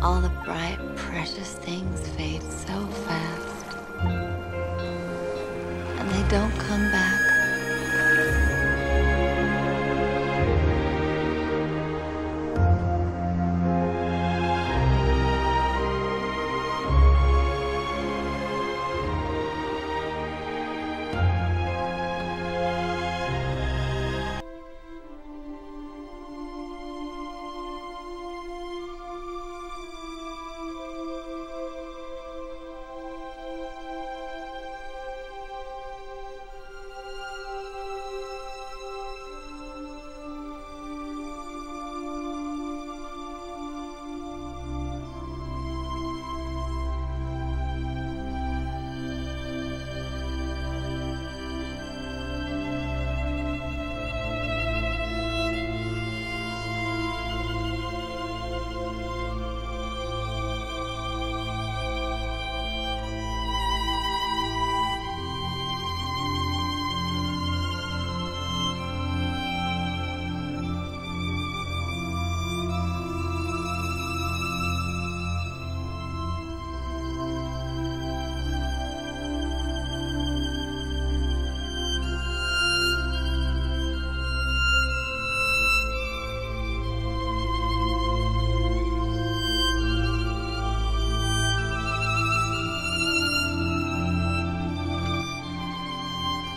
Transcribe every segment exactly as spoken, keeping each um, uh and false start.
All the bright, precious things fade so fast. And they don't come back.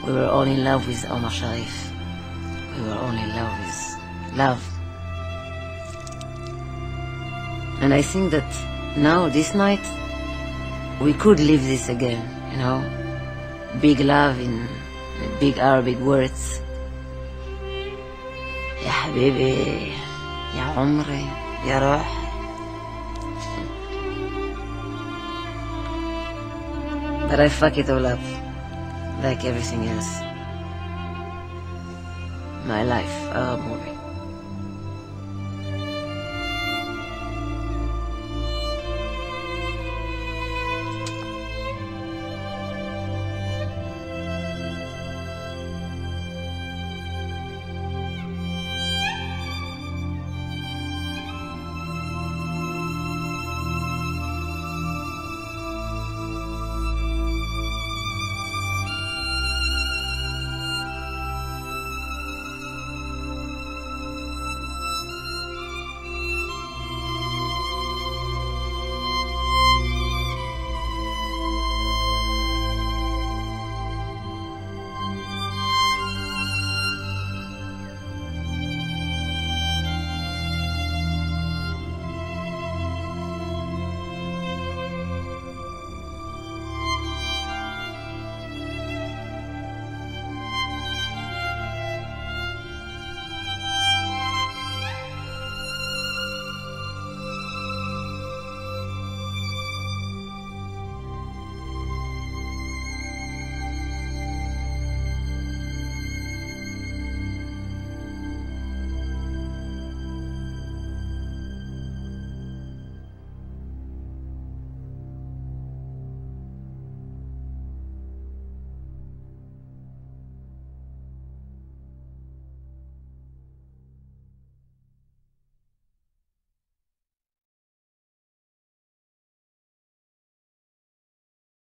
We were all in love with Omar Sharif. We were all in love with love. And I think that now, this night, we could live this again, you know? Big love in big Arabic words. Ya Habibi, Ya Umri, Ya Ruh. But I fuck it all up. Like everything else, my life, our movie.